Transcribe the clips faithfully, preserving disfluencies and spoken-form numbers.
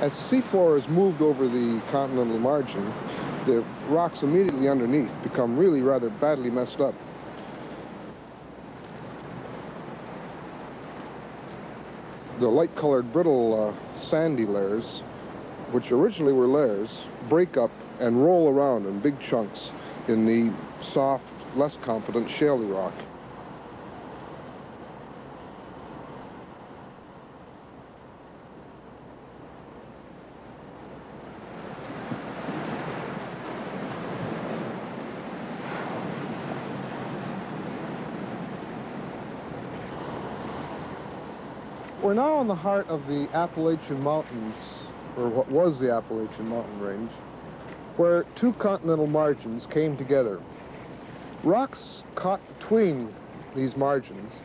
As the seafloor is moved over the continental margin, the rocks immediately underneath become really rather badly messed up. The light-colored, brittle, uh, sandy layers, which originally were layers, break up and roll around in big chunks in the soft, less competent, shaly rock. We're now in the heart of the Appalachian Mountains, or what was the Appalachian Mountain Range, where two continental margins came together. Rocks caught between these margins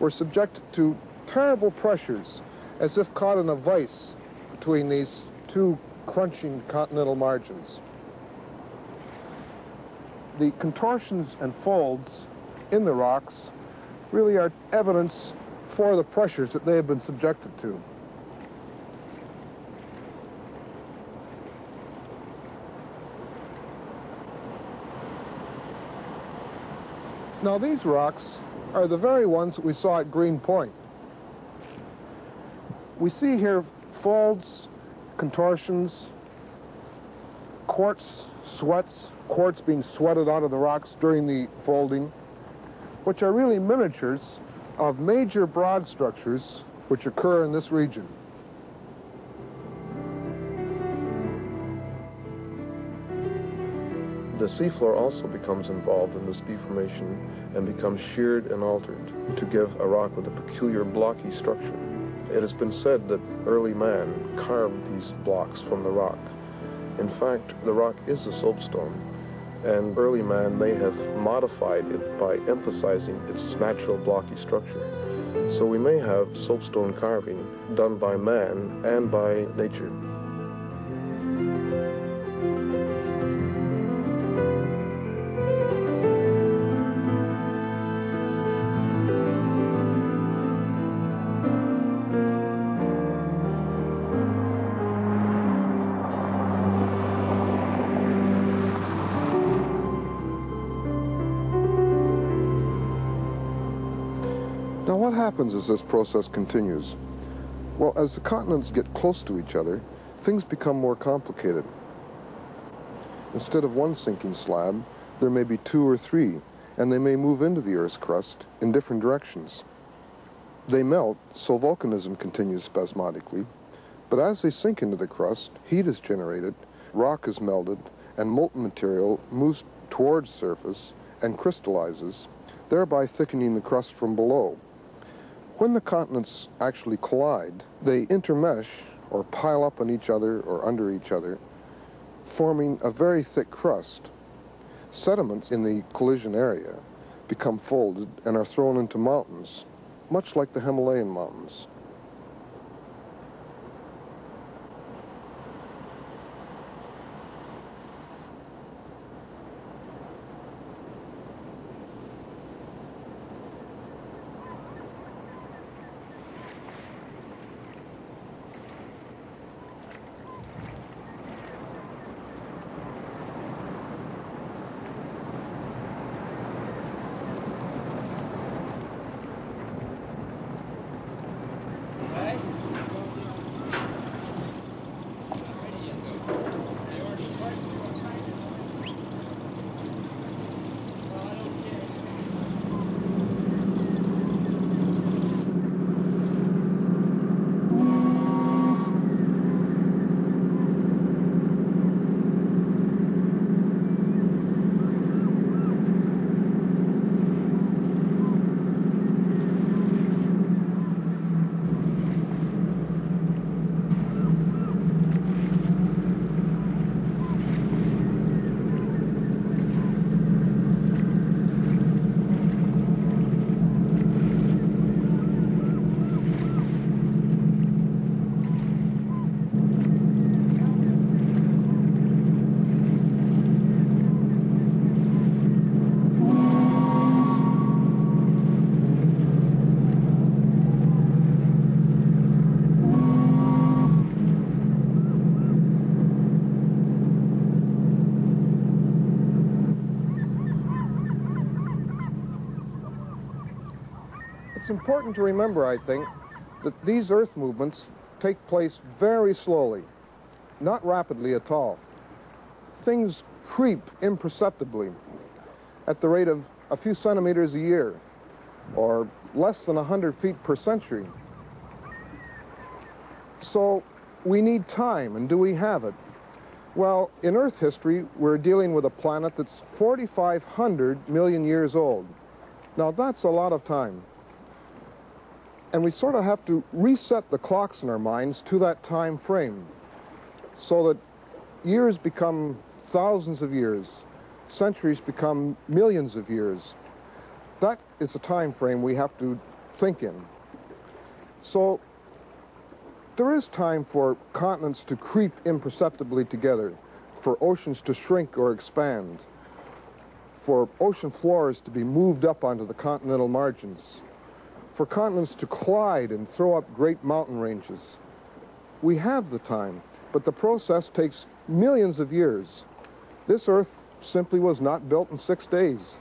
were subjected to terrible pressures, as if caught in a vice between these two crunching continental margins. The contortions and folds in the rocks really are evidence for the pressures that they have been subjected to. Now, these rocks are the very ones that we saw at Green Point. We see here folds, contortions, quartz sweats, quartz being sweated out of the rocks during the folding, which are really miniatures of major broad structures which occur in this region. The seafloor also becomes involved in this deformation and becomes sheared and altered to give a rock with a peculiar blocky structure. It has been said that early man carved these blocks from the rock. In fact, the rock is a soapstone, and early man may have modified it by emphasizing its natural blocky structure. So we may have soapstone carving done by man and by nature. Now, what happens as this process continues? Well, as the continents get close to each other, things become more complicated. Instead of one sinking slab, there may be two or three, and they may move into the Earth's crust in different directions. They melt, so volcanism continues spasmodically, but as they sink into the crust, heat is generated, rock is melted, and molten material moves towards surface and crystallizes, thereby thickening the crust from below. When the continents actually collide, they intermesh or pile up on each other or under each other, forming a very thick crust. Sediments in the collision area become folded and are thrown into mountains, much like the Himalayan mountains. It's important to remember, I think, that these earth movements take place very slowly, not rapidly at all. Things creep imperceptibly at the rate of a few centimeters a year, or less than one hundred feet per century. So we need time, and do we have it? Well, in Earth history, we're dealing with a planet that's four thousand five hundred million years old. Now, that's a lot of time. And we sort of have to reset the clocks in our minds to that time frame so that years become thousands of years, centuries become millions of years. That is a time frame we have to think in. So there is time for continents to creep imperceptibly together, for oceans to shrink or expand, for ocean floors to be moved up onto the continental margins, for continents to collide and throw up great mountain ranges. We have the time, but the process takes millions of years. This Earth simply was not built in six days.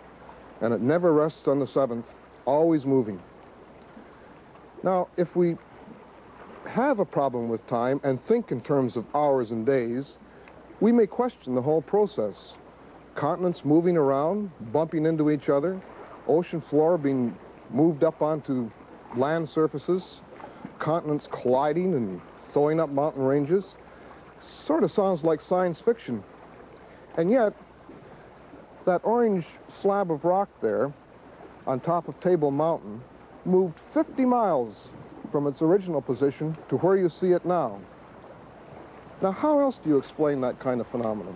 And it never rests on the seventh, always moving. Now, if we have a problem with time and think in terms of hours and days, we may question the whole process. Continents moving around, bumping into each other, ocean floor being moved up onto land surfaces, continents colliding and throwing up mountain ranges. Sort of sounds like science fiction. And yet, that orange slab of rock there on top of Table Mountain moved fifty miles from its original position to where you see it now. Now, how else do you explain that kind of phenomenon?